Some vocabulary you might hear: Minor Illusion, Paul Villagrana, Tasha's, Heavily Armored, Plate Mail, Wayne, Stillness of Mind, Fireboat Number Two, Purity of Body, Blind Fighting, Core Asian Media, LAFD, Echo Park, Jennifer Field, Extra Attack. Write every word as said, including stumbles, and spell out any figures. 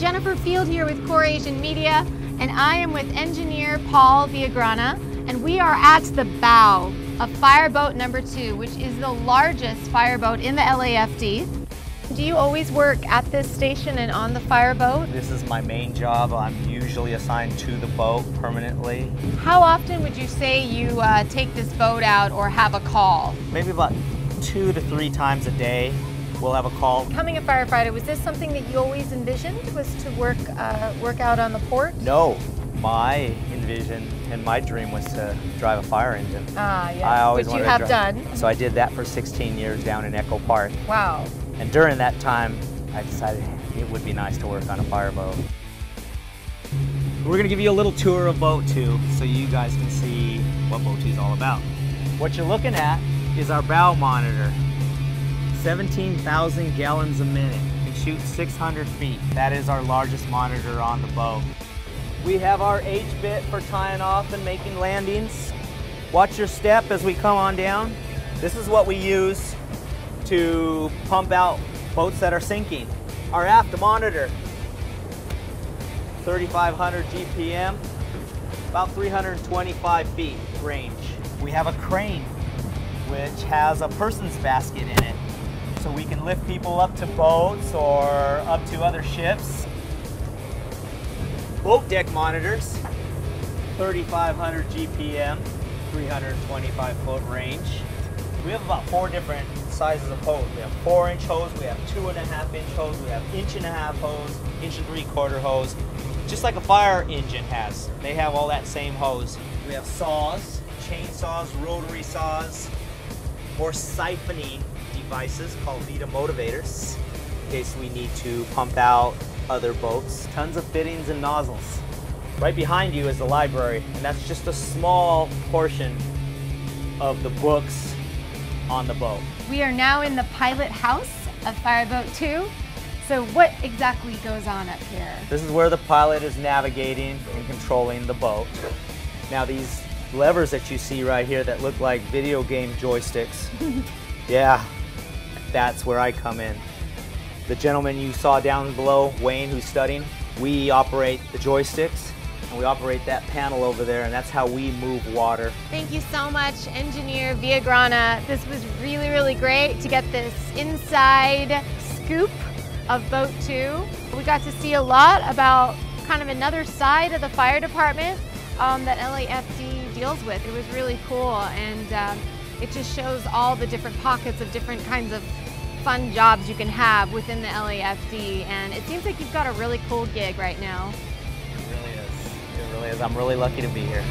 Jennifer Field here with Core Asian Media, and I am with engineer Paul Villagrana, and we are at the bow of Fireboat Number Two, which is the largest fireboat in the L A F D. Do you always work at this station and on the fireboat? This is my main job. I'm usually assigned to the boat permanently. How often would you say you uh, take this boat out or have a call? Maybe about two to three times a day we'll have a call. Becoming a firefighter, was this something that you always envisioned, was to work, uh, work out on the port? No. My envision and my dream was to drive a fire engine. Ah, yes. I always Which wanted you have to drive. done. So I did that for sixteen years down in Echo Park. Wow. And during that time, I decided it would be nice to work on a fireboat. We're going to give you a little tour of Boat two so you guys can see what Boat two is all about. What you're looking at is our bow monitor. seventeen thousand gallons a minute. It shoots six hundred feet. That is our largest monitor on the boat. We have our H bit for tying off and making landings. Watch your step as we come on down. This is what we use to pump out boats that are sinking. Our aft monitor, thirty-five hundred G P M, about three hundred twenty-five feet range. We have a crane, which has a person's basket in it, so we can lift people up to boats or up to other ships. Boat deck monitors, thirty-five hundred G P M, three hundred twenty-five foot range. We have about four different sizes of hose. We have four inch hose, we have two and a half inch hose, we have inch and a half hose, inch and three quarter hose. Just like a fire engine has, they have all that same hose. We have saws, chainsaws, rotary saws, or siphoning devices called Vita motivators, in case we need to pump out other boats. Tons of fittings and nozzles. Right behind you is the library, and that's just a small portion of the books on the boat. We are now in the pilot house of Fireboat two. So what exactly goes on up here? This is where the pilot is navigating and controlling the boat. Now these levers that you see right here that look like video game joysticks, yeah, that's where I come in. The gentleman you saw down below, Wayne, who's studying, we operate the joysticks. And we operate that panel over there, and that's how we move water. Thank you so much, Engineer Villagrana. This was really, really great to get this inside scoop of Boat two. We got to see a lot about kind of another side of the fire department um, that L A F D deals with. It was really cool, and um, it just shows all the different pockets of different kinds of fun jobs you can have within the L A F D, and it seems like you've got a really cool gig right now. I'm really lucky to be here.